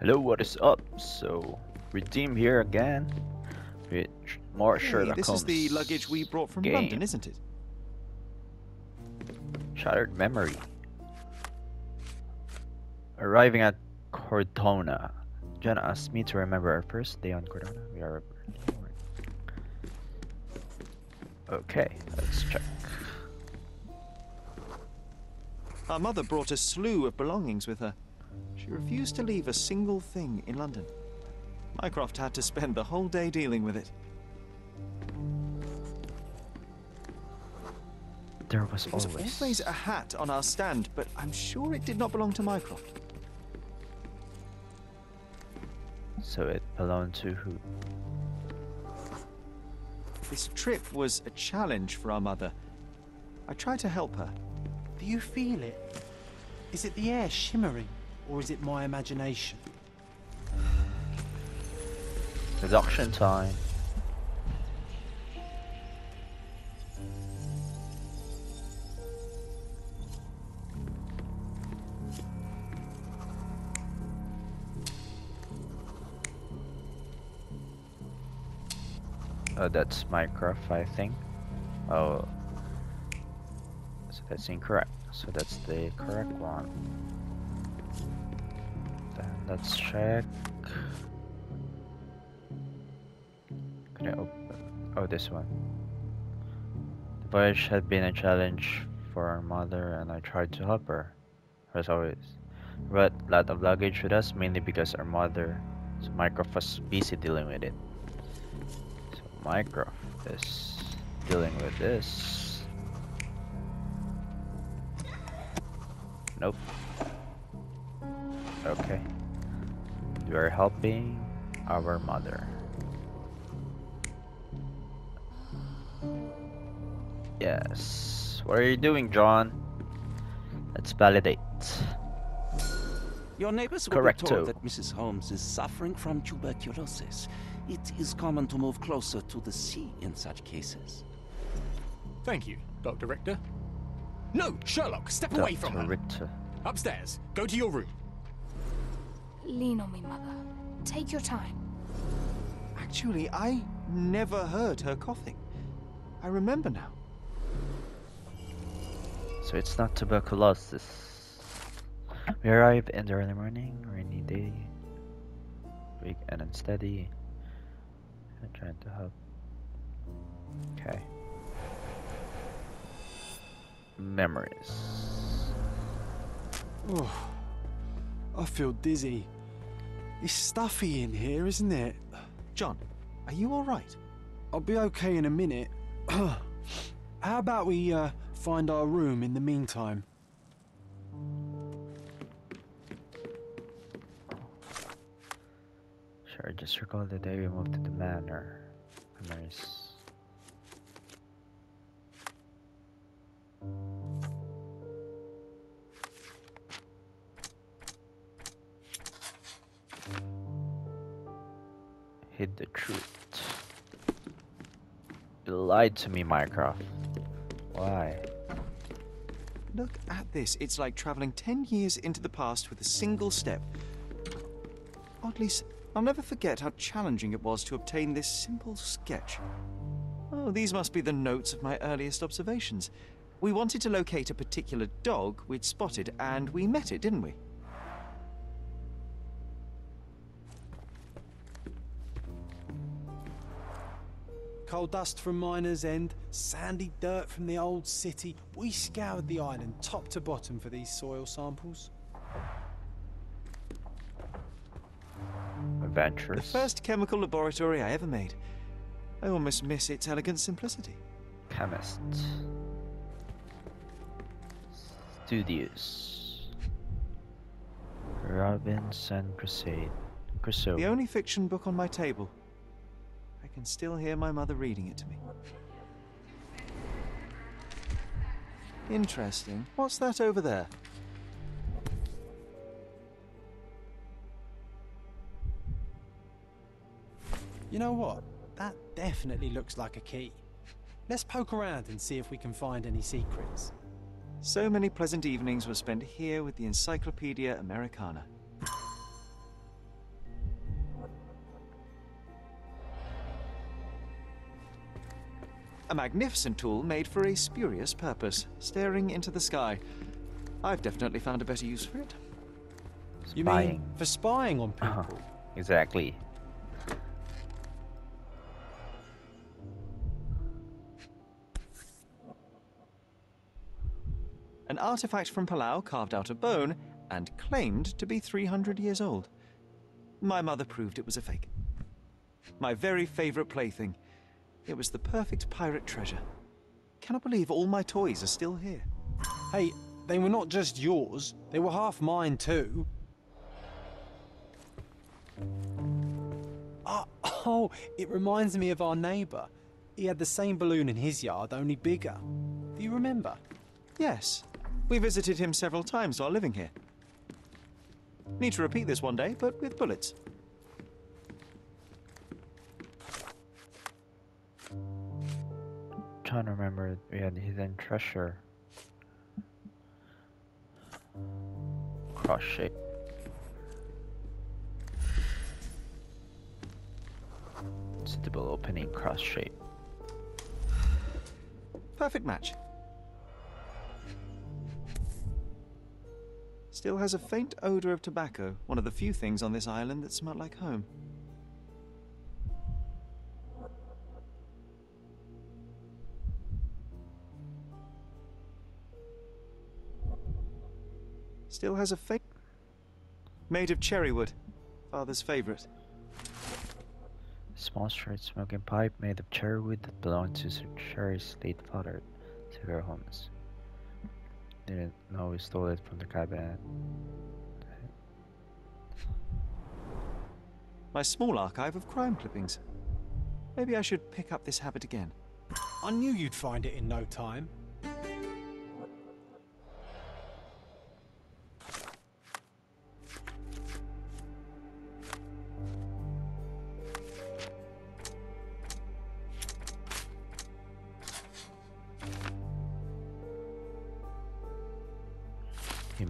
Hello, what is up? So, Redeem here again with more Sherlock Holmes. This is the luggage we brought from London, isn't it? Shattered memory. Arriving at Cordona. Jenna asked me to remember our first day on Cordona. We are... Okay, let's check. Our mother brought a slew of belongings with her. She refused to leave a single thing in London. Mycroft had to spend the whole day dealing with it. There was always a hat on our stand, but I'm sure it did not belong to Mycroft. So it belonged to who? This trip was a challenge for our mother. I tried to help her. Do you feel it? Is it the air shimmering, or is it my imagination? Reduction time. Oh, that's Mycroft, I think. Oh, so that's incorrect. So that's the correct one. Then let's check. Can I open? Oh, this one. The voyage had been a challenge for our mother, and I tried to help her, as always. We brought a lot of luggage with us, mainly because our mother, so Mycroft, was busy dealing with it. Mycroft is dealing with this. Nope. Okay. We are helping our mother. Yes. What are you doing, John? Let's validate. Your neighbors were told that Mrs. Holmes is suffering from tuberculosis. It is common to move closer to the sea in such cases. Thank you, Dr. Richter. No, Sherlock, step away from her. Dr. Richter. Upstairs. Go to your room. Lean on me, Mother. Take your time. Actually, I never heard her coughing. I remember now. So it's not tuberculosis. We arrived in the early morning, rainy day, weak and unsteady. I'm trying to help. Okay. Memories. Oh, I feel dizzy. It's stuffy in here, isn't it? John, are you all right? I'll be okay in a minute. How about we find our room in the meantime? I just recall the day we moved to the manor. Memories. Hid the truth. You lied to me, Mycroft. Why? Look at this. It's like traveling 10 years into the past with a single step. Oddly, I'll never forget how challenging it was to obtain this simple sketch. Oh, these must be the notes of my earliest observations. We wanted to locate a particular dog we'd spotted, and we met it, didn't we? Coal dust from Miner's End, sandy dirt from the old city. We scoured the island top to bottom for these soil samples. The first chemical laboratory I ever made. I almost miss its elegant simplicity. Chemist. Studios. Robinson Crusoe. The only fiction book on my table. I can still hear my mother reading it to me. Interesting. What's that over there? You know what? That definitely looks like a key. Let's poke around and see if we can find any secrets. So many pleasant evenings were spent here with the Encyclopedia Americana. A magnificent tool made for a spurious purpose, staring into the sky. I've definitely found a better use for it. Spying. You mean for spying on people? Exactly. An artifact from Palau carved out of bone and claimed to be 300 years old. My mother proved it was a fake. My very favorite plaything. It was the perfect pirate treasure. Cannot believe all my toys are still here. Hey, they were not just yours, they were half mine too. Oh, it reminds me of our neighbor. He had the same balloon in his yard, only bigger. Do you remember? Yes. We visited him several times while living here. Need to repeat this one day, but with bullets. I'm trying to remember, we had hidden treasure. Cross shape. Stable opening, cross shape. Perfect match. Still has a faint odor of tobacco, one of the few things on this island that smell like home. Still has a faint... Made of cherry wood, father's favorite. Small straight smoking pipe made of cherry wood that belonged to Sir Cherry's late father, Theodore Holmes. Didn't know we stole it from the cabinet. My small archive of crime clippings. Maybe I should pick up this habit again. I knew you'd find it in no time.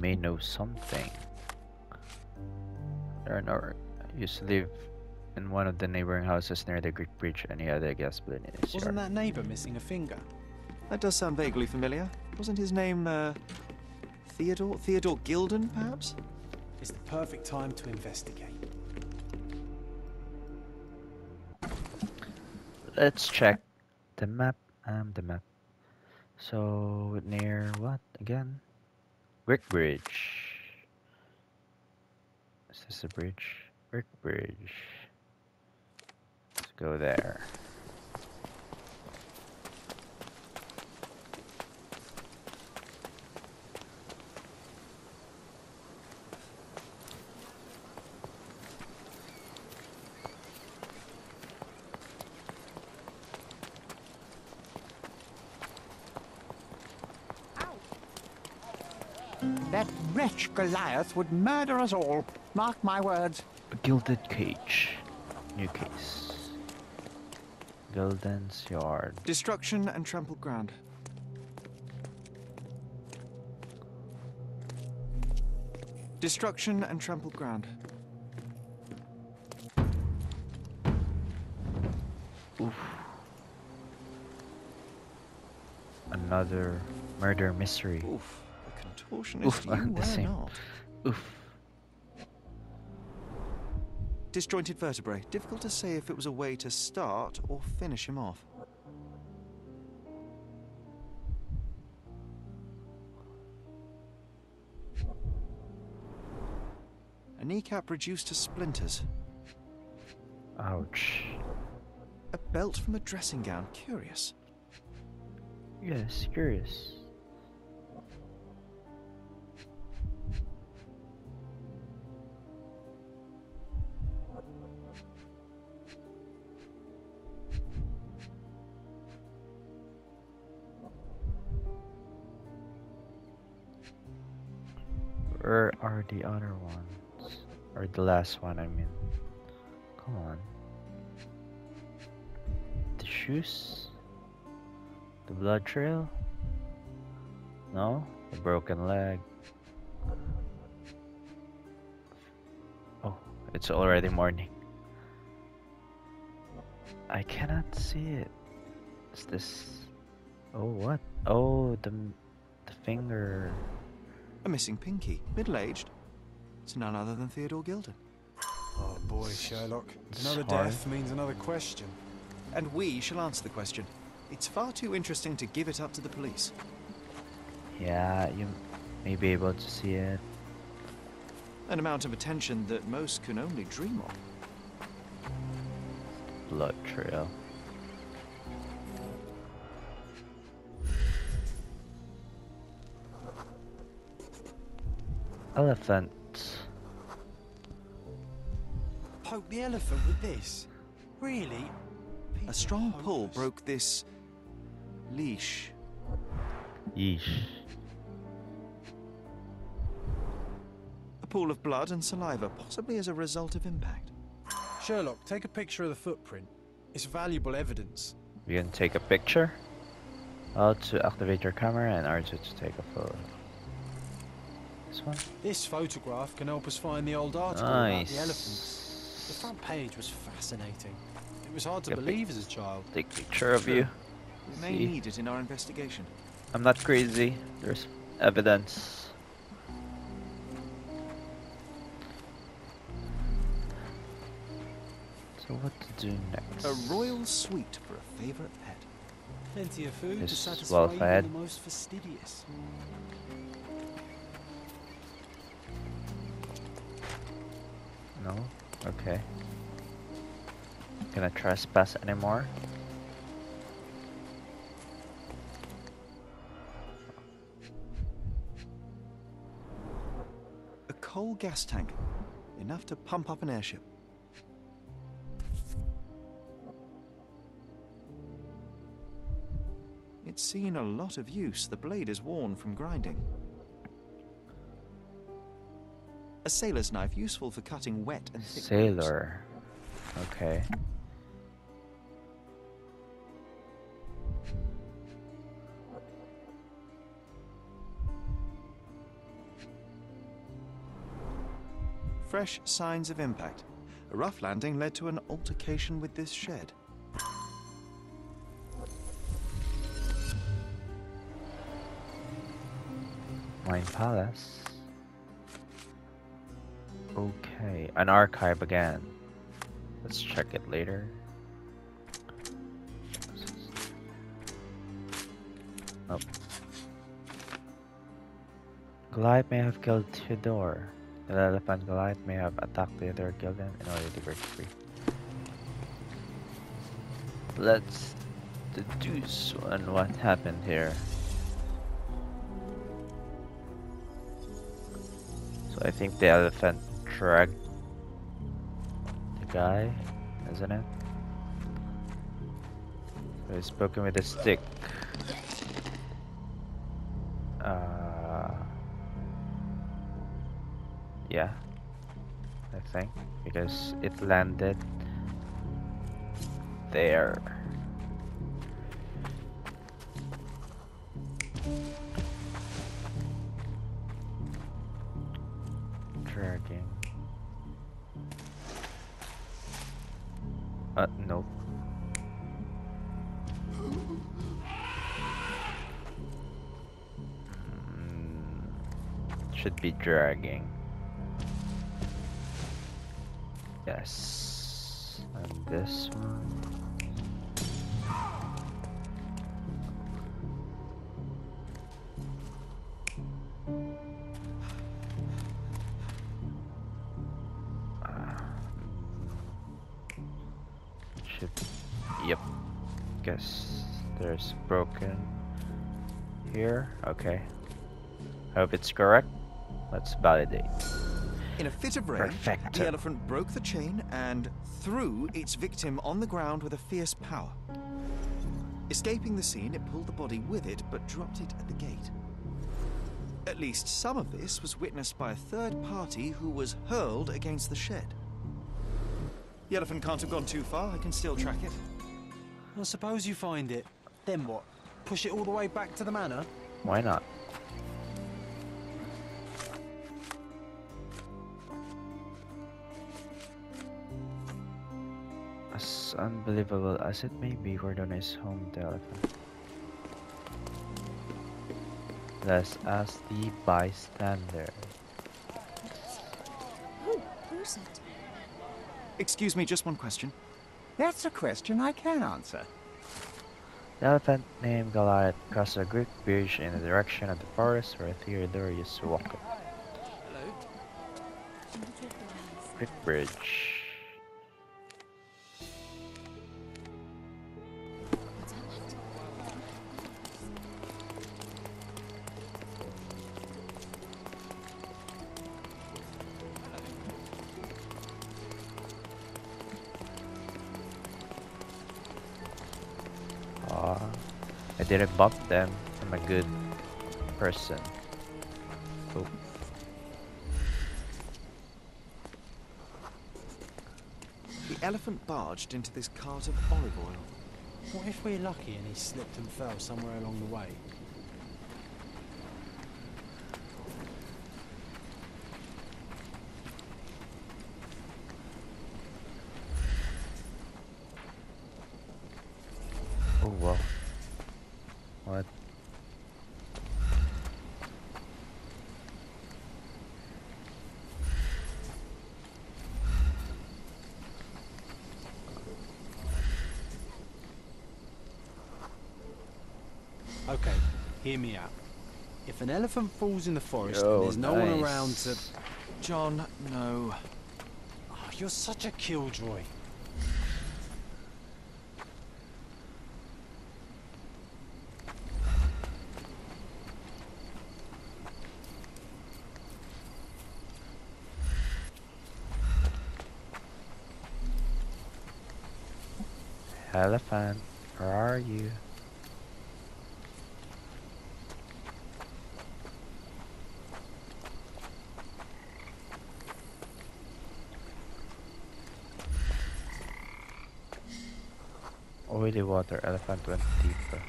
May know something. Eleanor used to live in one of the neighboring houses near the Greek Bridge, and he had a gas balloon in his yard. Wasn't that neighbor missing a finger? That does sound vaguely familiar. Wasn't his name Theodore Gilden, perhaps? It's the perfect time to investigate. Let's check the map. So near what again? Greek Bridge. Is this a bridge? Greek Bridge. Let's go there. Goliath would murder us all. Mark my words. A gilded cage. New case. Gilden's yard. Destruction and trampled ground. Destruction and trampled ground. Oof. Another murder mystery. Oof. Oof, the same. Not. Oof. Disjointed vertebrae. Difficult to say if it was a way to start or finish him off. A kneecap reduced to splinters. Ouch. A belt from a dressing gown. Curious. Yes, curious. Where are the other ones? Or the last one, I mean. Come on. The shoes? The blood trail? No? The broken leg? Oh, it's already morning. I cannot see it. What's this? Oh, what? Oh, the finger. A missing pinky, middle-aged. It's none other than Theodore Gilden. Oh boy, Sherlock. Another death means another question. And we shall answer the question. It's far too interesting to give it up to the police. Yeah, you may be able to see it. An amount of attention that most can only dream of. Blood trail. Elephant. Poke the elephant with this? Really? A strong pull broke this leash. Yeesh. A pool of blood and saliva, possibly as a result of impact. Sherlock, take a picture of the footprint. It's valuable evidence. We can take a picture? L to activate your camera and R2 to take a photo. This one? This photograph can help us find the old article about the elephants. The front page was fascinating. It was hard to believe as a child. Take a picture of you. We may need it in our investigation. I'm not crazy. There's evidence. So what to do next? A royal suite for a favorite pet. Plenty of food to satisfy even the most fastidious. No? Okay. Not gonna trespass anymore. A coal gas tank. Enough to pump up an airship. It's seen a lot of use. The blade is worn from grinding. A sailor's knife, useful for cutting wet and thick. Sailor. Ropes. Okay. Fresh signs of impact. A rough landing led to an altercation with this shed. Mind Palace. Okay, an archive again. Let's check it later. Oh. Goliath may have killed Theodore. The elephant Goliath may have attacked Theodore Gilden in order to break free. Let's deduce on what happened here. So I think the elephant dragged the guy, isn't it? So he's poking with a stick. Yeah, I think, because it landed there. Dragging. Nope. Should be dragging. Yes. And this one. There's broken here. Okay. I hope it's correct. Let's validate. In a fit of rage, the elephant broke the chain and threw its victim on the ground with a fierce power. Escaping the scene, it pulled the body with it but dropped it at the gate. At least some of this was witnessed by a third party who was hurled against the shed. The elephant can't have gone too far. I can still track it. Well, suppose you find it. Then what? Push it all the way back to the manor? Why not? As unbelievable as it may be, Cordona is home telephone. Let's ask the bystander. Who's it? Excuse me, just one question. That's a question I can answer. The elephant named Goliath crossed a Greek bridge in the direction of the forest where Theodore used to walk it. Hello? Greek Bridge. Didn't bump them. I'm a good person. Cool. The elephant barged into this cart of olive oil. What if we're lucky and he slipped and fell somewhere along the way? Okay, hear me out. If an elephant falls in the forest and there's no one around to... John, no. Oh, you're such a killjoy. Elephant, where are you? Oily water, elephant went deeper.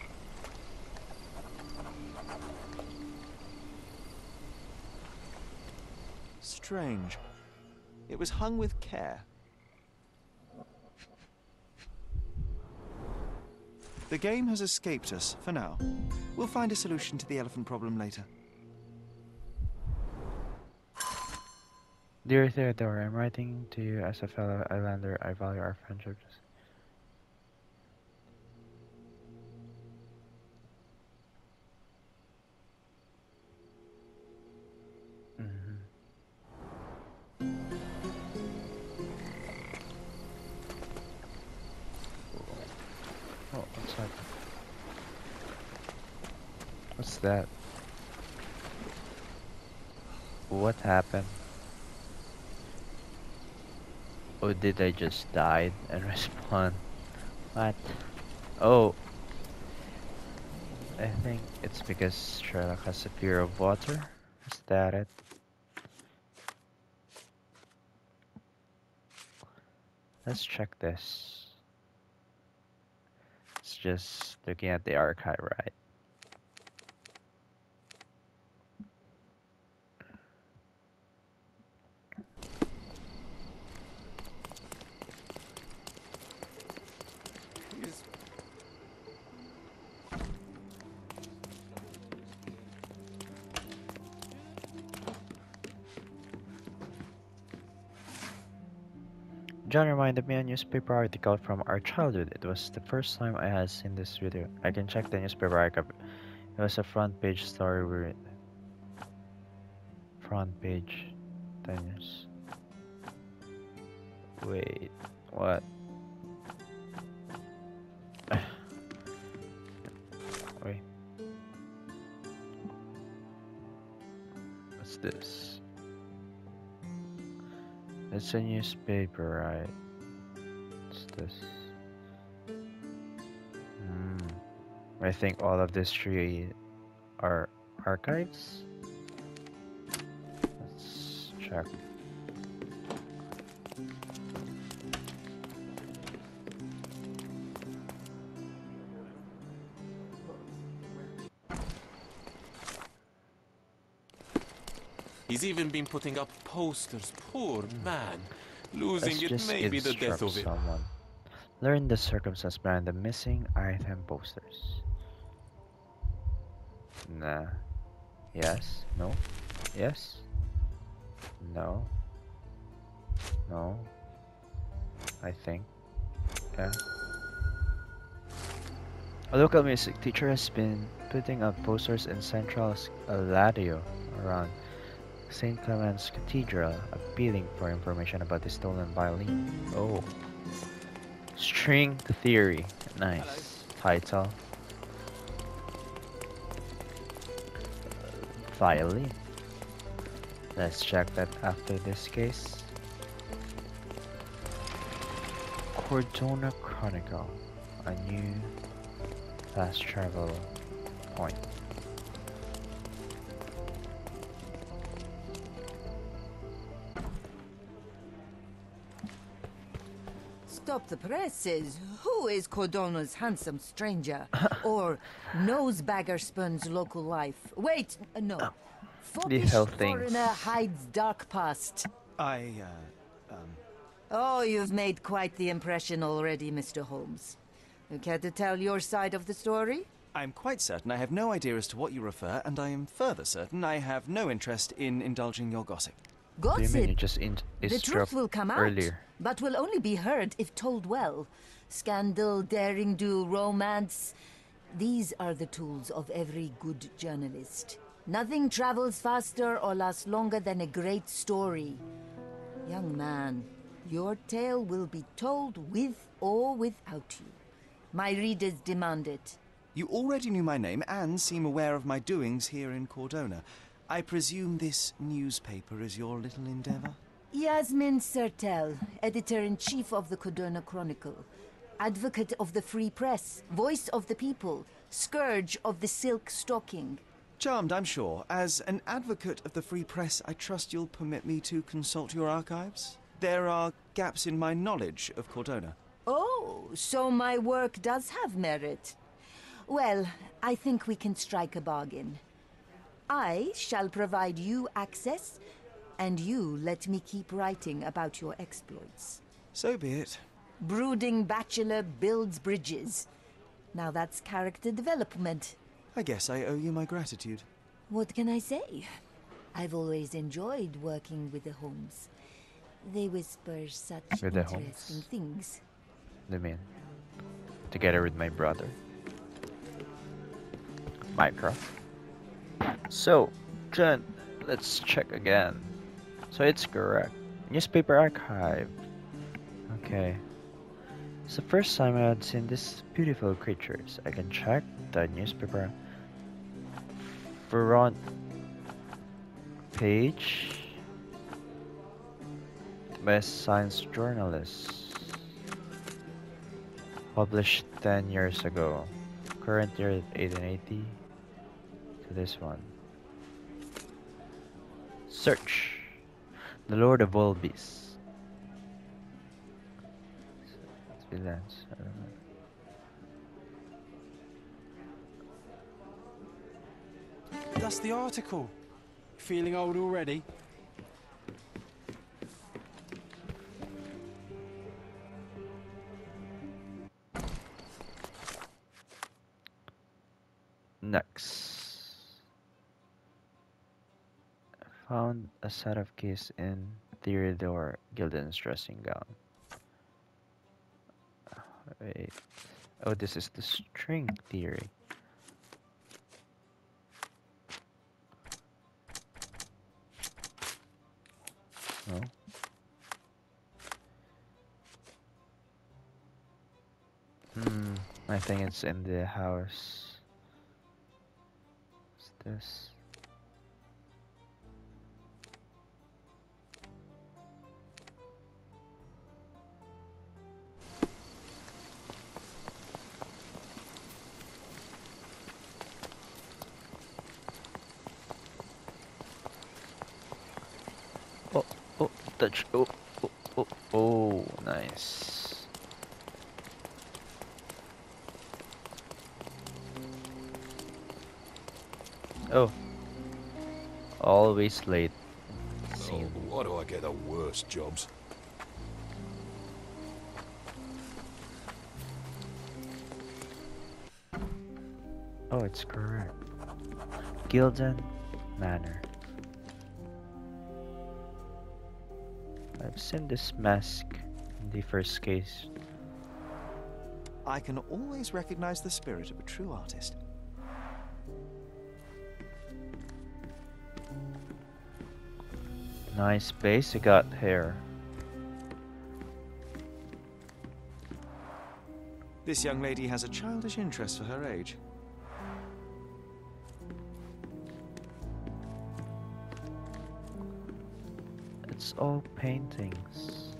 Strange. It was hung with care. The game has escaped us for now. We'll find a solution to the elephant problem later. Dear Theodore, I'm writing to you as a fellow islander. I value our friendship. That what happened? Oh, did I just die and respawn? What? Oh, I think it's because Sherlock has a fear of water. Is that it? Let's check this. It's just looking at the archive, right? John reminded me of a newspaper article from our childhood. It was the first time I had seen this video. I can check the newspaper archive. It was a front page story. Front page. News. Wait, what? Wait. What's this? It's a newspaper, right? What's this? I think all of these three are archives. Let's check. He's even been putting up posters, poor man. Losing it may be the death of it. Learn the circumstance behind the missing item posters. Nah. Yes. No. Yes. No. No. I think. Yeah. A local music teacher has been putting up posters in central Eladio around St. Clement's Cathedral, appealing for information about the stolen violin. Oh. String Theory. Nice. Title. Violin. Let's check that after this case. Cordona Chronicle. A new fast travel point. Stop the presses. Who is Cordona's handsome stranger? Or Nosebagger spurns local life? Wait, no. Foppish foreigner hides dark past. Oh, you've made quite the impression already, Mr. Holmes. You care to tell your side of the story? I'm quite certain I have no idea as to what you refer, and I am further certain I have no interest in indulging your gossip. Gossip? The truth will come out, but will only be heard if told well. Scandal, derring-do, romance. These are the tools of every good journalist. Nothing travels faster or lasts longer than a great story. Young man, your tale will be told with or without you. My readers demand it. You already knew my name and seem aware of my doings here in Cordona. I presume this newspaper is your little endeavor? Yasemin Sertel, editor-in-chief of the Cordona Chronicle, advocate of the free press, voice of the people, scourge of the silk stocking. Charmed, I'm sure. As an advocate of the free press, I trust you'll permit me to consult your archives. There are gaps in my knowledge of Cordona. Oh, so my work does have merit. Well, I think we can strike a bargain. I shall provide you access, and you let me keep writing about your exploits. So be it. Brooding bachelor builds bridges. Now that's character development. I guess I owe you my gratitude. What can I say? I've always enjoyed working with the Holmes. They whisper such interesting things. The man. Together with my brother. Mycroft. So, Jen, let's check again. So it's correct. Newspaper archive. Okay. It's the first time I had seen these beautiful creatures. I can check the newspaper front page. Best science journalist. Published 10 years ago. Current year 1880. This one. Search the Lord of all beasts. That's the article. Feeling old already? Next. Found a set of keys in Theodore Gilden's dressing gown. Wait. Oh, this is the string theory. No. I think it's in the house. What's this? Touch. Oh, nice. Oh, always late. Oh, why do I get the worst jobs? Oh, it's correct. Gilden Manor. I've seen this mask in the first case. I can always recognize the spirit of a true artist. Nice base I got here. This young lady has a childish interest for her age. It's all paintings.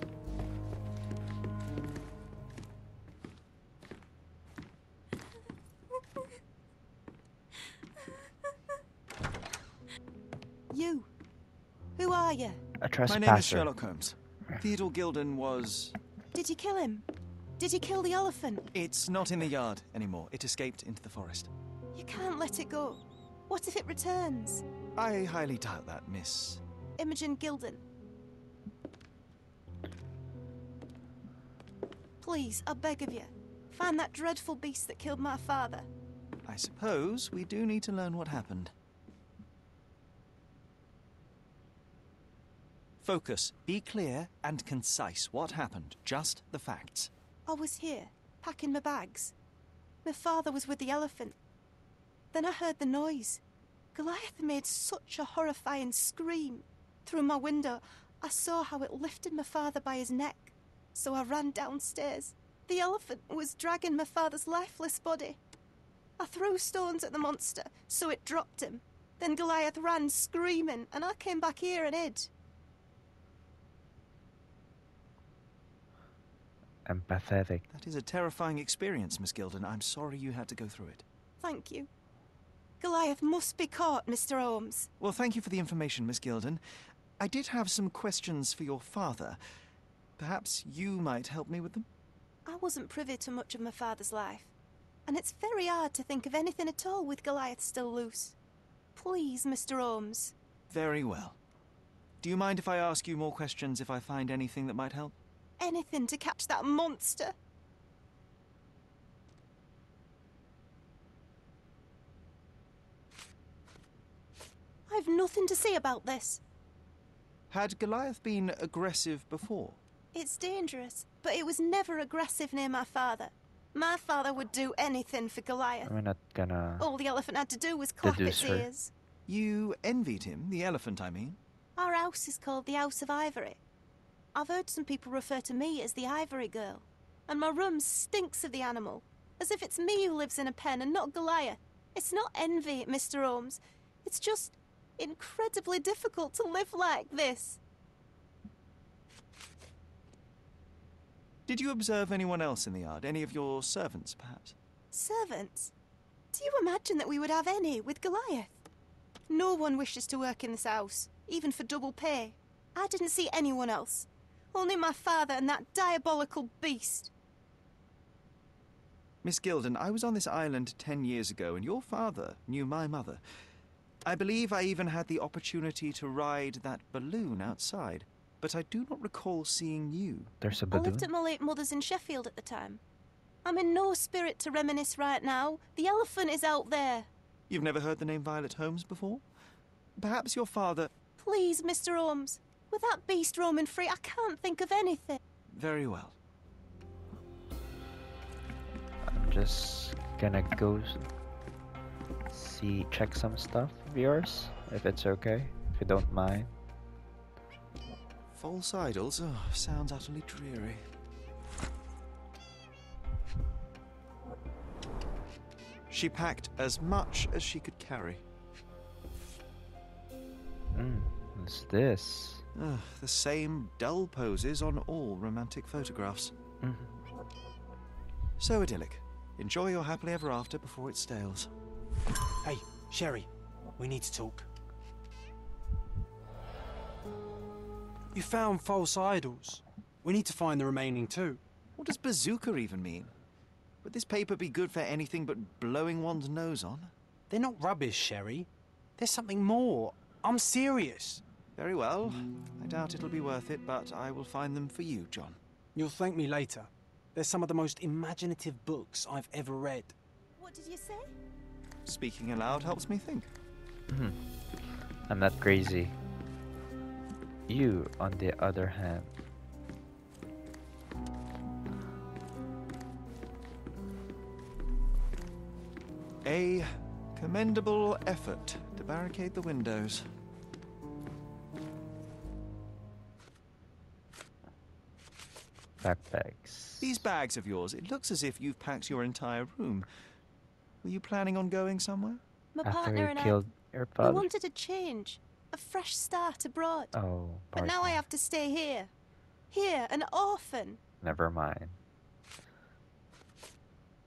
You. Who are you? A trespasser. My name is Sherlock Holmes. Theodore Gilden was... Did you kill him? Did you kill the elephant? It's not in the yard anymore. It escaped into the forest. You can't let it go. What if it returns? I highly doubt that, Miss... Imogen Gilden. Please, I beg of you. Find that dreadful beast that killed my father. I suppose we do need to learn what happened. Focus. Be clear and concise. What happened? Just the facts. I was here, packing my bags. My father was with the elephant. Then I heard the noise. Goliath made such a horrifying scream. Through my window, I saw how it lifted my father by his neck. So I ran downstairs. The elephant was dragging my father's lifeless body. I threw stones at the monster, so it dropped him. Then Goliath ran screaming, and I came back here and hid. Empathetic. That is a terrifying experience, Miss Gilden. I'm sorry you had to go through it. Thank you. Goliath must be caught, Mr. Holmes. Well, thank you for the information, Miss Gilden. I did have some questions for your father. Perhaps you might help me with them? I wasn't privy to much of my father's life, and it's very hard to think of anything at all with Goliath still loose. Please, Mr. Holmes. Very well. Do you mind if I ask you more questions if I find anything that might help? Anything to catch that monster. I've nothing to say about this. Had Goliath been aggressive before? It's dangerous, but it was never aggressive near my father. My father would do anything for Goliath. We're not gonna... All the elephant had to do was clap its ears. You envied him, the elephant, I mean. Our house is called the House of Ivory. I've heard some people refer to me as the Ivory Girl, and my room stinks of the animal, as if it's me who lives in a pen and not Goliath. It's not envy, Mr. Holmes. It's just incredibly difficult to live like this. Did you observe anyone else in the yard? Any of your servants, perhaps? Servants? Do you imagine that we would have any with Goliath? No one wishes to work in this house, even for double pay. I didn't see anyone else. Only my father and that diabolical beast. Miss Gilden, I was on this island 10 years ago, and your father knew my mother. I believe I even had the opportunity to ride that balloon outside, but I do not recall seeing you. There's a balloon? I lived at my late mother's in Sheffield at the time. I'm in no spirit to reminisce right now. The elephant is out there. You've never heard the name Violet Holmes before? Perhaps your father... Please, Mr. Holmes. With that beast roaming free, I can't think of anything. Very well. I'm just gonna go see, check some stuff of yours, if it's okay, if you don't mind. False idols? Oh, sounds utterly dreary. She packed as much as she could carry. What's this? Ugh, the same dull poses on all romantic photographs. So idyllic. Enjoy your happily ever after before it stales. Hey, Sherry, we need to talk. You found false idols. We need to find the remaining two. What does bazooka even mean? Would this paper be good for anything but blowing one's nose on? They're not rubbish, Sherry. There's something more. I'm serious. Very well. I doubt it'll be worth it, but I will find them for you, John. You'll thank me later. They're some of the most imaginative books I've ever read. What did you say? Speaking aloud helps me think. I'm not crazy. You, on the other hand. A commendable effort to barricade the windows. Backpacks. These bags of yours, it looks as if you've packed your entire room. Were you planning on going somewhere? My partner and I, we wanted a change, a fresh start abroad. Oh, but now I have to stay here. Here, an orphan. Never mind.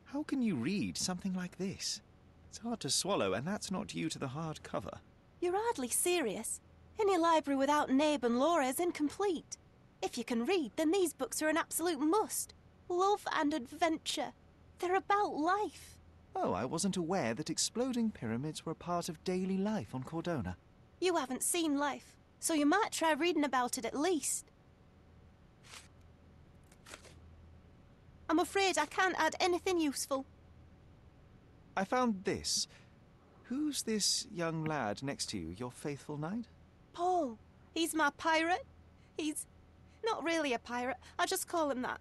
How can you read something like this? It's hard to swallow, and that's not due to the hard cover. You're hardly serious. Any library without Nabe and Laura is incomplete. If you can read, then these books are an absolute must. Love and adventure. They're about life. Oh, I wasn't aware that exploding pyramids were a part of daily life on Cordona. You haven't seen life, so you might try reading about it at least. I'm afraid I can't add anything useful. I found this. Who's this young lad next to you, your faithful knight? Paul. He's my pirate. He's not really a pirate. I just call him that.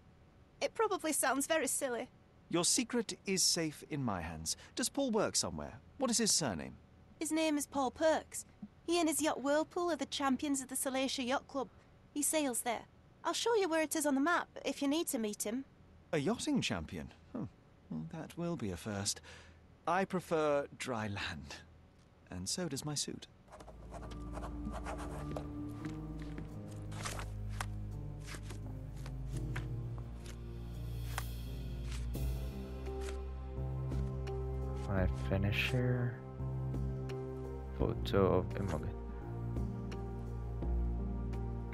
It probably sounds very silly. Your secret is safe in my hands. Does Paul work somewhere? What is his surname? His name is Paul Perks. He and his yacht Whirlpool are the champions of the Salacia Yacht Club. He sails there. I'll show you where it is on the map if you need to meet him. A yachting champion? Huh. Well, that will be a first. I prefer dry land. And so does my suit. My finisher, photo of Imogen.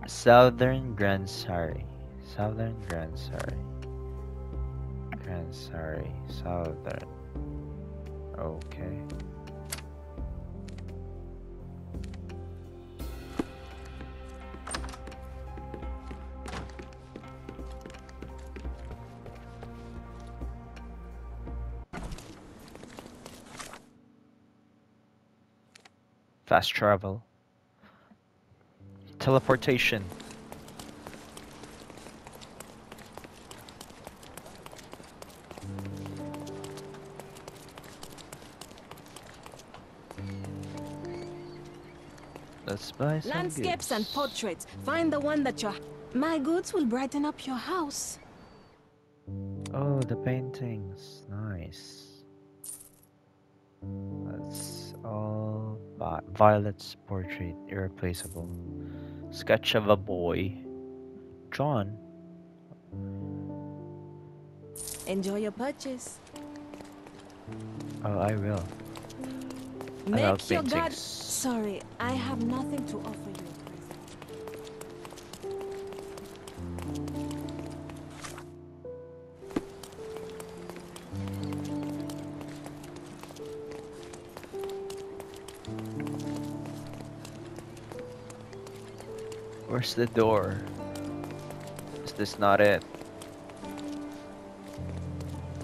Southern Grand Sari. Okay. Fast travel. Teleportation. Let's buy some landscapes goods. And portraits. Find the one that your... My goods will brighten up your house. Oh, the paintings. Nice. Let's all... Violet's portrait, irreplaceable. Sketch of a boy. John. Enjoy your purchase. Oh, I will. Make I love your god. Sorry, I have nothing to offer you. Where's the door? Is this not it?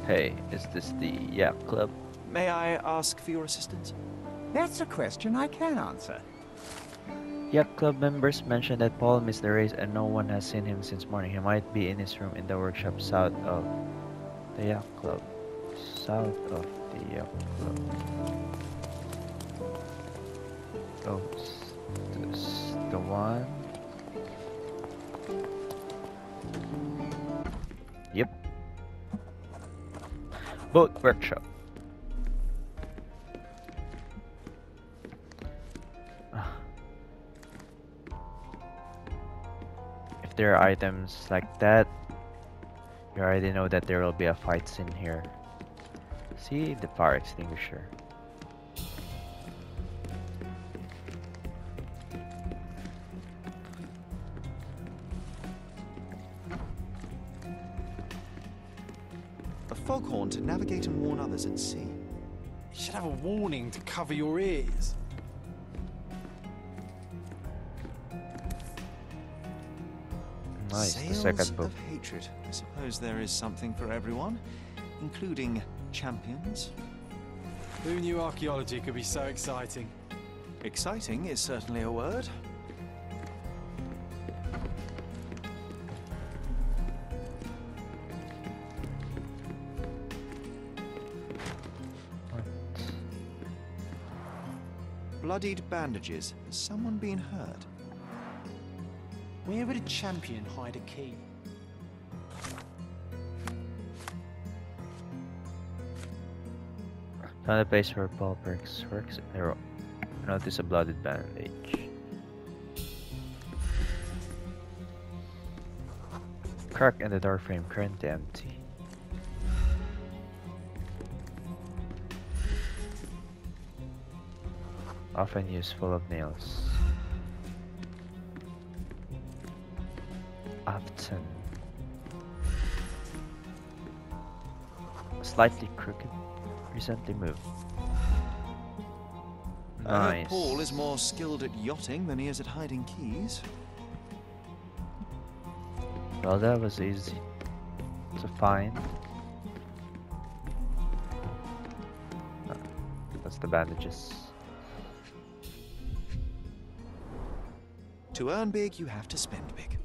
Hey, is this the Yap Club? May I ask for your assistance? That's a question I can answer. Yacht Club members mentioned that Paul missed the race and no one has seen him since morning. He might be in his room in the workshop south of the Yacht Club. South of the Yacht Club. Oh, this the one. Yep. Boat workshop. If there are items like that, you already know that there will be a fight scene here. See the fire extinguisher. A foghorn to navigate and warn others at sea. You should have a warning to cover your ears. Nice, the second book. Sails of Hatred. I suppose there is something for everyone, including champions. Who knew archaeology could be so exciting? Exciting is certainly a word. Bloodied bandages. Has someone been hurt? Where would a champion hide a key? Another place where Paul Perks works. I notice a blooded bandage. Crack in the door frame, currently empty. Often used, full of nails. Often. Slightly crooked. Recently moved. Nice. Paul is more skilled at yachting than he is at hiding keys. Well, that was easy to find. Oh, that's the bandages. To earn big, you have to spend big.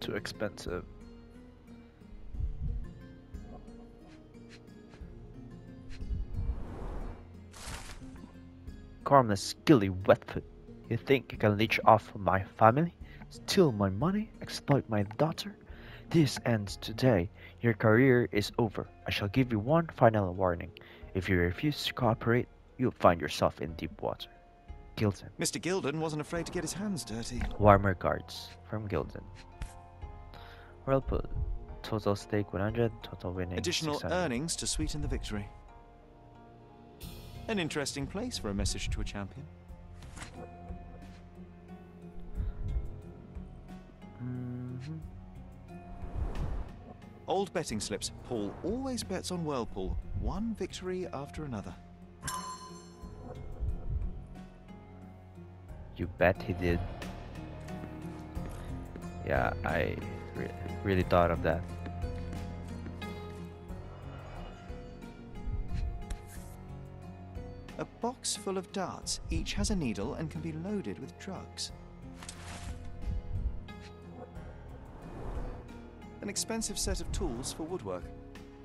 Too expensive. Harmless, skilly wetfoot. You think you can leech off from my family, steal my money, exploit my daughter? This ends today. Your career is over. I shall give you one final warning. If you refuse to cooperate, you'll find yourself in deep water. Gilden. Mr. Gilden wasn't afraid to get his hands dirty. Warmer guards from Gilden. Whirlpool. Total stake 100, total winning. Additional 600. Earnings to sweeten the victory. An interesting place for a message to a champion. Old betting slips. Paul always bets on Whirlpool. One victory after another. You bet he did. Yeah, I really thought of that. A box full of darts, each has a needle and can be loaded with drugs. An expensive set of tools for woodwork.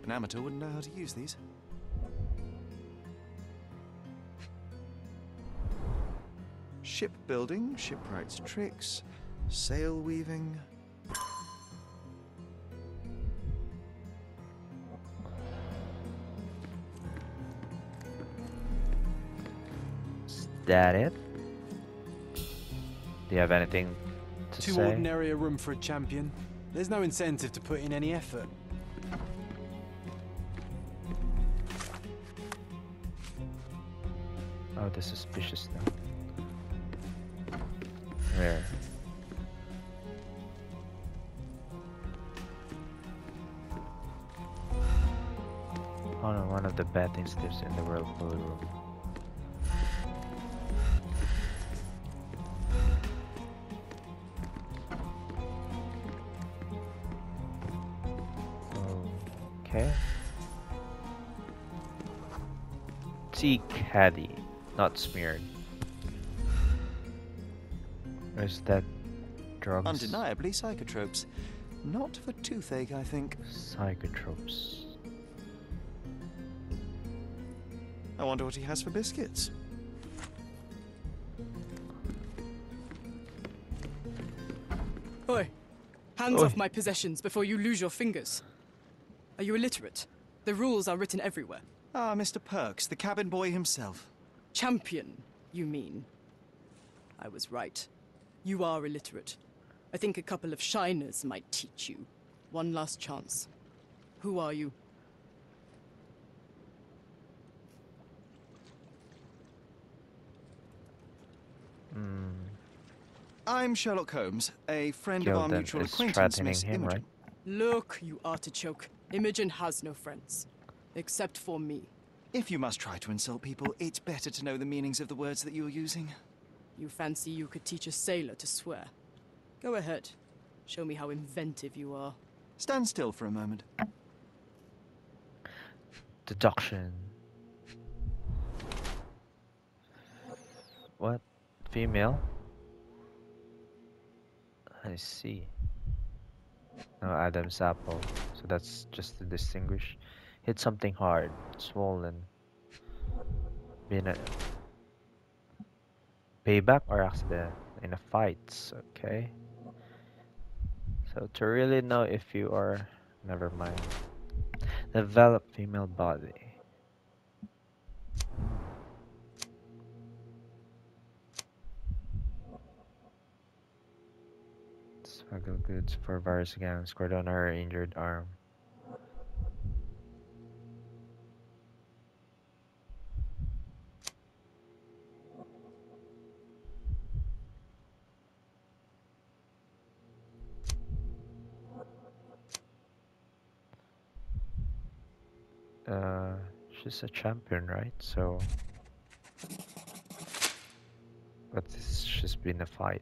An amateur wouldn't know how to use these. Shipbuilding, shipwrights' tricks, sail weaving. That it? Do you have anything to say? Too ordinary a room for a champion. There's no incentive to put in any effort. Oh, they're suspicious now. Rare. Oh no, one of the bad things lives in the Whirlpool room. Tea caddy, not smeared. Is that drugs? Undeniably psychotropes. Not for toothache, I think. Psychotropes. I wonder what he has for biscuits. Oi, hands off my possessions before you lose your fingers. Are you illiterate? The rules are written everywhere. Ah, Mr. Perks, the cabin boy himself. Champion, you mean? I was right. You are illiterate. I think a couple of shiners might teach you. One last chance. Who are you? I'm Sherlock Holmes, a friend Gilden of our mutual acquaintance, Miss Imogen. Right? Look, you artichoke. Imogen has no friends, except for me. If you must try to insult people, it's better to know the meanings of the words that you're using. You fancy you could teach a sailor to swear? Go ahead. Show me how inventive you are. Stand still for a moment. Deduction. What? Female? I see. No, Adam's apple. So that's just to distinguish. Hit something hard. Swollen. Been a payback or accident in a fight. Okay. So to really know if you are... Never mind. Develop female body. Smuggle goods for virus gangs. Cordona on her injured arm. She's a champion, right? So, but she's been a fight.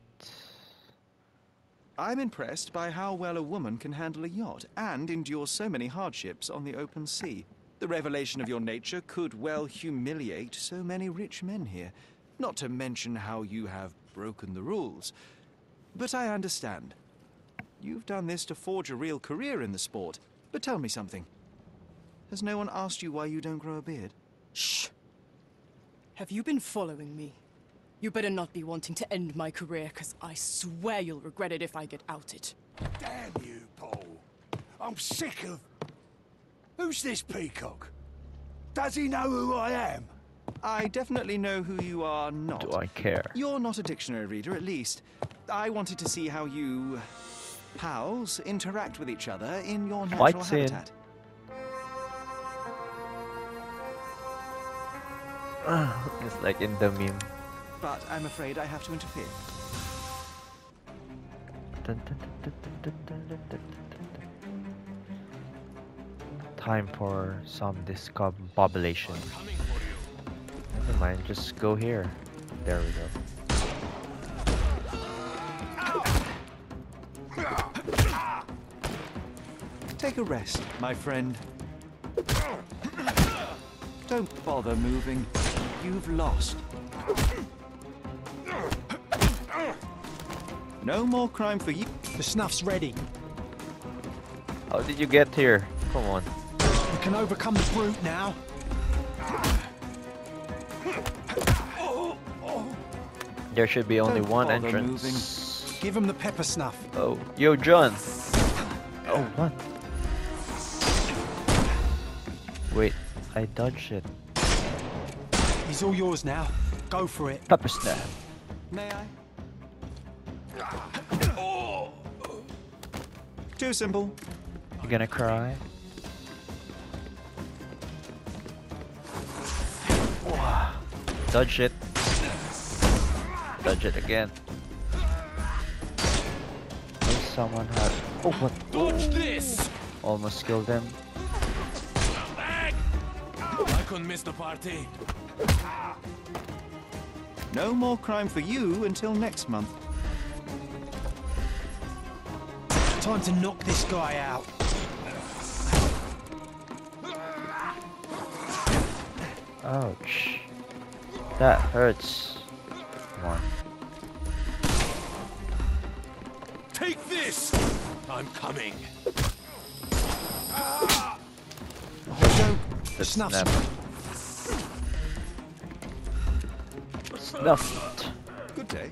I'm impressed by how well a woman can handle a yacht and endure so many hardships on the open sea. The revelation of your nature could well humiliate so many rich men here, not to mention how you have broken the rules. But I understand. You've done this to forge a real career in the sport. But tell me something. Has no one asked you why you don't grow a beard? Shh! Have you been following me? You better not be wanting to end my career, because I swear you'll regret it if I get outed. Damn you, Paul. I'm sick of... Who's this peacock? Does he know who I am? I definitely know who you are not. Do I care? You're not a dictionary reader, at least. I wanted to see how you... pals interact with each other in your natural habitat. It's like in the meme. But I'm afraid I have to interfere. Time for some discombobulation. Never mind, just go here. There we go. Take a rest, my friend. Don't bother moving. You've lost. No more crime for you. The snuff's ready. How did you get here? Come on. We can overcome the brute now. There should be only one entrance. Moving. Give him the pepper snuff. Oh, yo, John. Oh, what? Wait, I dodged it. He's all yours now. Go for it. Pepper snap. May I? Too simple. You're gonna cry. Dodge it. Dodge it again. Oh, someone had. Oh, what? Dodge this. Almost killed him. I couldn't miss the party. No more crime for you until next month. Time to knock this guy out. Ouch. That hurts. Come on. Take this! I'm coming. Oh, don't. Snuff. Snuffed. Good day.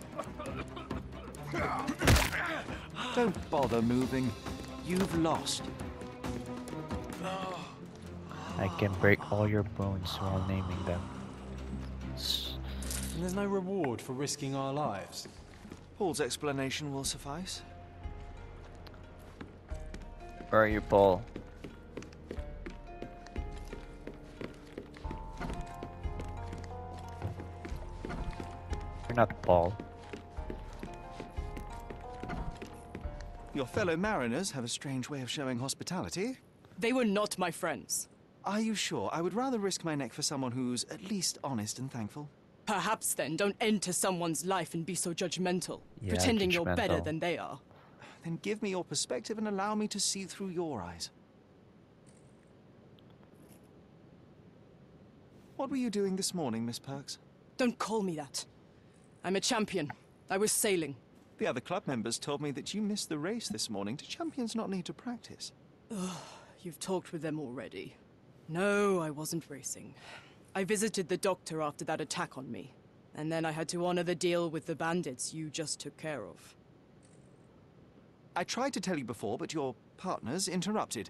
Don't bother moving. You've lost. I can break all your bones while naming them. And there's no reward for risking our lives. Paul's explanation will suffice. Where are you, Paul? Not Paul. Your fellow mariners have a strange way of showing hospitality. They were not my friends. Are you sure? I would rather risk my neck for someone who's at least honest and thankful. Perhaps then don't enter someone's life and be so judgmental, pretending you're better than they are. Then give me your perspective and allow me to see through your eyes. What were you doing this morning, Miss Perks? Don't call me that. I'm a champion. I was sailing. The other club members told me that you missed the race this morning. Do champions not need to practice? Ugh, you've talked with them already. No, I wasn't racing. I visited the doctor after that attack on me. And then I had to honor the deal with the bandits you just took care of. I tried to tell you before, but your partners interrupted.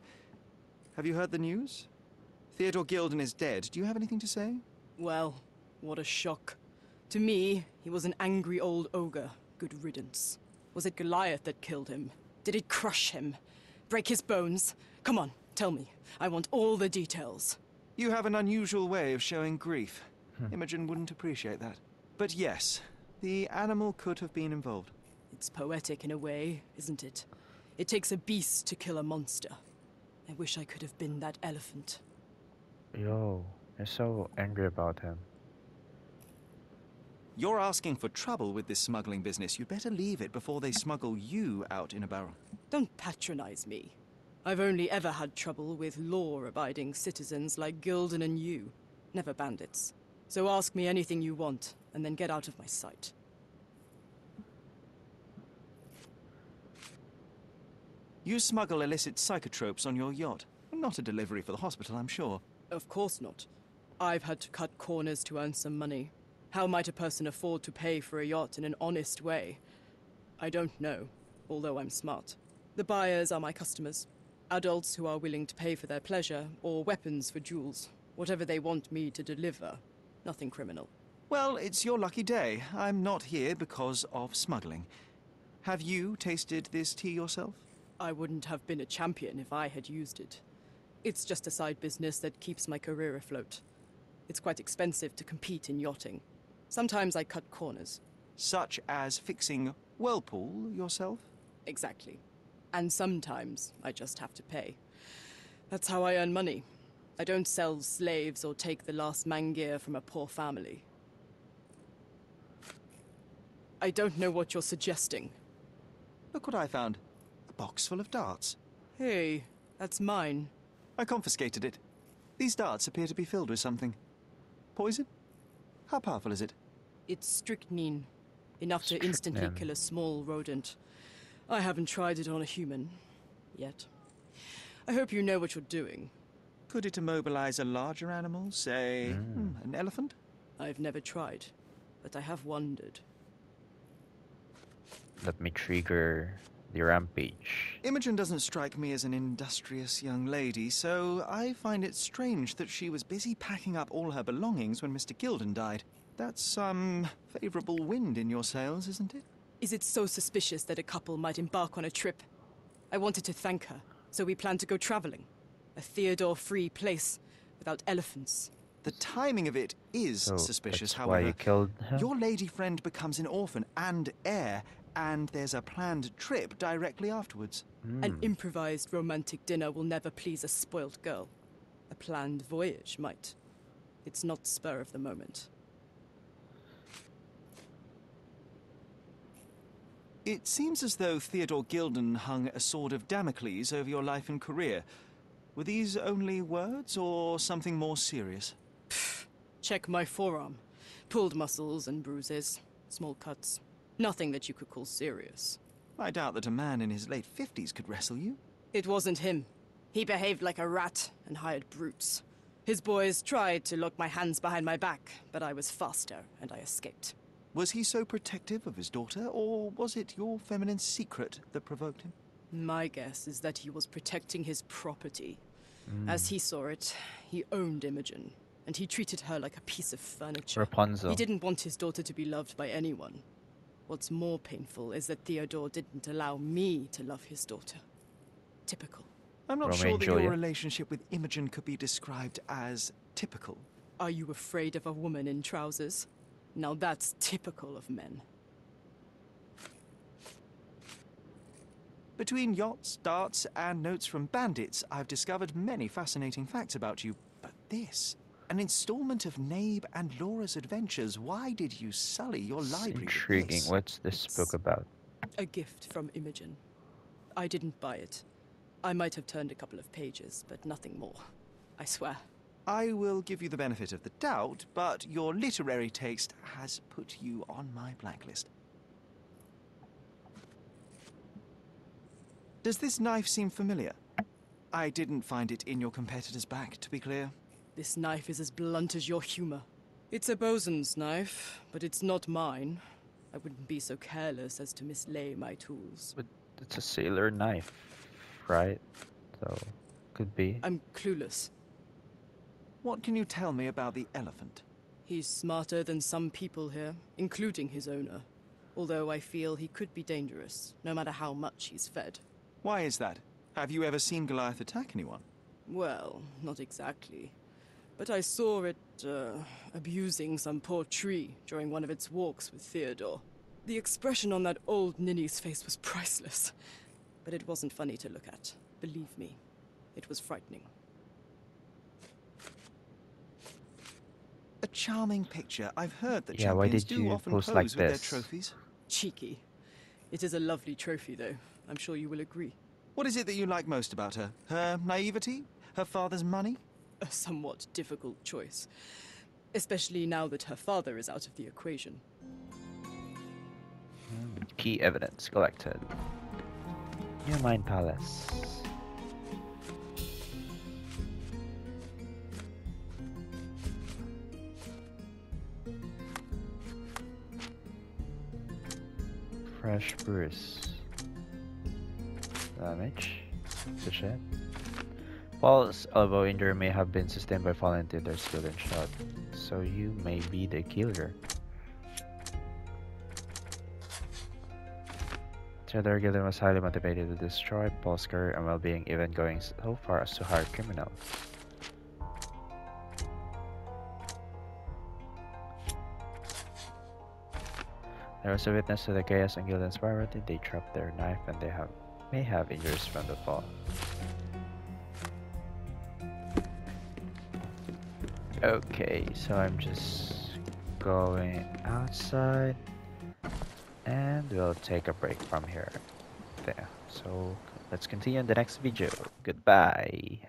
Have you heard the news? Theodore Gilden is dead. Do you have anything to say? Well, what a shock. To me, he was an angry old ogre. Good riddance. Was it Goliath that killed him? Did it crush him? Break his bones? Come on, tell me. I want all the details. You have an unusual way of showing grief. Imogen wouldn't appreciate that. But yes, the animal could have been involved. It's poetic in a way, isn't it? It takes a beast to kill a monster. I wish I could have been that elephant. Yo, I'm so angry about him. You're asking for trouble with this smuggling business. You'd better leave it before they smuggle you out in a barrel. Don't patronize me. I've only ever had trouble with law-abiding citizens like Gilden and you. Never bandits. So ask me anything you want, and then get out of my sight. You smuggle illicit psychotropes on your yacht. Not a delivery for the hospital, I'm sure. Of course not. I've had to cut corners to earn some money. How might a person afford to pay for a yacht in an honest way? I don't know, although I'm smart. The buyers are my customers. Adults who are willing to pay for their pleasure, or weapons for jewels. Whatever they want me to deliver. Nothing criminal. Well, it's your lucky day. I'm not here because of smuggling. Have you tasted this tea yourself? I wouldn't have been a champion if I had used it. It's just a side business that keeps my career afloat. It's quite expensive to compete in yachting. Sometimes I cut corners. Such as fixing Whirlpool yourself? Exactly. And sometimes I just have to pay. That's how I earn money. I don't sell slaves or take the last mangear from a poor family. I don't know what you're suggesting. Look what I found. A box full of darts. Hey, that's mine. I confiscated it. These darts appear to be filled with something. Poison? How powerful is it? It's strychnine. Enough to instantly kill a small rodent. I haven't tried it on a human. Yet. I hope you know what you're doing. Could it immobilize a larger animal, say, an elephant? I've never tried, but I have wondered. Let me trigger the rampage. Imogen doesn't strike me as an industrious young lady, so I find it strange that she was busy packing up all her belongings when Mr. Gilden died. That's some favorable wind in your sails, isn't it? Is it so suspicious that a couple might embark on a trip? I wanted to thank her, so we planned to go traveling. A Theodore-free place without elephants. The timing of it is suspicious, however. You killed her? Your lady friend becomes an orphan and heir, and there's a planned trip directly afterwards. An improvised romantic dinner will never please a spoiled girl. A planned voyage might. It's not spur of the moment. It seems as though Theodore Gilden hung a sword of Damocles over your life and career. Were these only words, or something more serious? Pfft. Check my forearm. Pulled muscles and bruises. Small cuts. Nothing that you could call serious. I doubt that a man in his late 50s could wrestle you. It wasn't him. He behaved like a rat and hired brutes. His boys tried to lock my hands behind my back, but I was faster and I escaped. Was he so protective of his daughter, or was it your feminine secret that provoked him? My guess is that he was protecting his property. As he saw it, he owned Imogen, and he treated her like a piece of furniture. Rapunzel. He didn't want his daughter to be loved by anyone. What's more painful is that Theodore didn't allow me to love his daughter. Typical. I'm not sure that your relationship with Imogen could be described as typical. Are you afraid of a woman in trousers? Now that's typical of men. Between yachts, darts, and notes from bandits, I've discovered many fascinating facts about you. But this, an installment of Nabe and Laura's adventures. Why did you sully your library? Intriguing. What's this book about? A gift from Imogen. I didn't buy it. I might have turned a couple of pages, but nothing more. I swear. I will give you the benefit of the doubt, but your literary taste has put you on my blacklist. Does this knife seem familiar? I didn't find it in your competitor's back, to be clear. This knife is as blunt as your humor. It's a bosun's knife, but it's not mine. I wouldn't be so careless as to mislay my tools. But it's a sailor knife, right? So, could be. I'm clueless. What can you tell me about the elephant? He's smarter than some people here, including his owner. Although I feel he could be dangerous, no matter how much he's fed. Why is that? Have you ever seen Goliath attack anyone? Well, not exactly. But I saw it abusing some poor tree during one of its walks with Theodore. The expression on that old ninny's face was priceless. But it wasn't funny to look at. Believe me, it was frightening. A charming picture. I've heard that champions do often pose like with their trophies. Cheeky. It is a lovely trophy, though. I'm sure you will agree. What is it that you like most about her? Her naivety? Her father's money? A somewhat difficult choice. Especially now that her father is out of the equation. Key evidence collected. Your mind palace. Fresh Bruce. Damage. Sachet. Paul's elbow injury may have been sustained by falling into their skill and shot. So you may be the killer. Theodore Gilden was highly motivated to destroy Paul's career and well-being, even going so far as to hire criminals. There was a witness to the chaos on Gilden's property. They dropped their knife and they may have injuries from the fall. Okay, so I'm just going outside and we'll take a break from here. There. So let's continue in the next video. Goodbye.